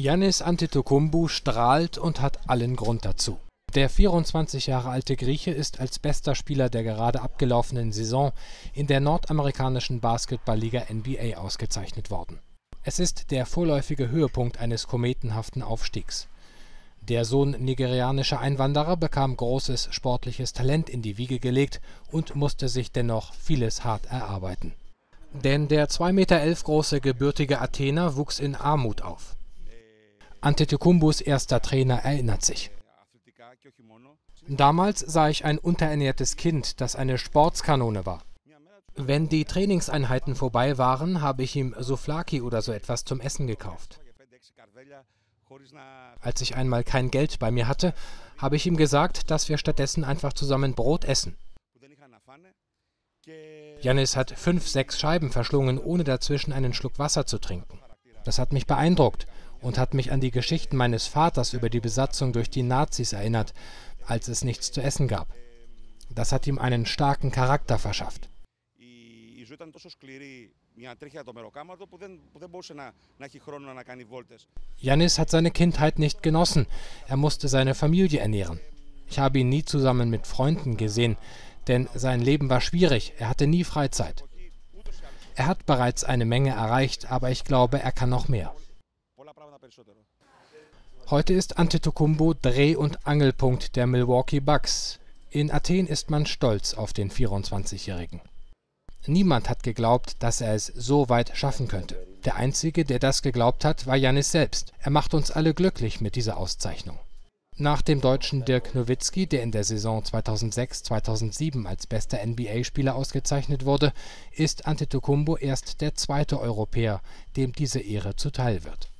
Giannis Antetokounmpo strahlt und hat allen Grund dazu. Der 24 Jahre alte Grieche ist als bester Spieler der gerade abgelaufenen Saison in der nordamerikanischen Basketballliga NBA ausgezeichnet worden. Es ist der vorläufige Höhepunkt eines kometenhaften Aufstiegs. Der Sohn nigerianischer Einwanderer bekam großes sportliches Talent in die Wiege gelegt und musste sich dennoch vieles hart erarbeiten. Denn der 2,11 Meter große gebürtige Athener wuchs in Armut auf. Antetokounmpos erster Trainer erinnert sich: Damals sah ich ein unterernährtes Kind, das eine Sportskanone war. Wenn die Trainingseinheiten vorbei waren, habe ich ihm Souvlaki oder so etwas zum Essen gekauft. Als ich einmal kein Geld bei mir hatte, habe ich ihm gesagt, dass wir stattdessen einfach zusammen Brot essen. Giannis hat 5, 6 Scheiben verschlungen, ohne dazwischen einen Schluck Wasser zu trinken. Das hat mich beeindruckt und hat mich an die Geschichten meines Vaters über die Besatzung durch die Nazis erinnert, als es nichts zu essen gab. Das hat ihm einen starken Charakter verschafft. Giannis hat seine Kindheit nicht genossen. Er musste seine Familie ernähren. Ich habe ihn nie zusammen mit Freunden gesehen, denn sein Leben war schwierig. Er hatte nie Freizeit. Er hat bereits eine Menge erreicht, aber ich glaube, er kann noch mehr. Heute ist Antetokounmpo Dreh- und Angelpunkt der Milwaukee Bucks. In Athen ist man stolz auf den 24-Jährigen. Niemand hat geglaubt, dass er es so weit schaffen könnte. Der Einzige, der das geglaubt hat, war Giannis selbst. Er macht uns alle glücklich mit dieser Auszeichnung. Nach dem Deutschen Dirk Nowitzki, der in der Saison 2006/2007 als bester NBA-Spieler ausgezeichnet wurde, ist Antetokounmpo erst der zweite Europäer, dem diese Ehre zuteil wird.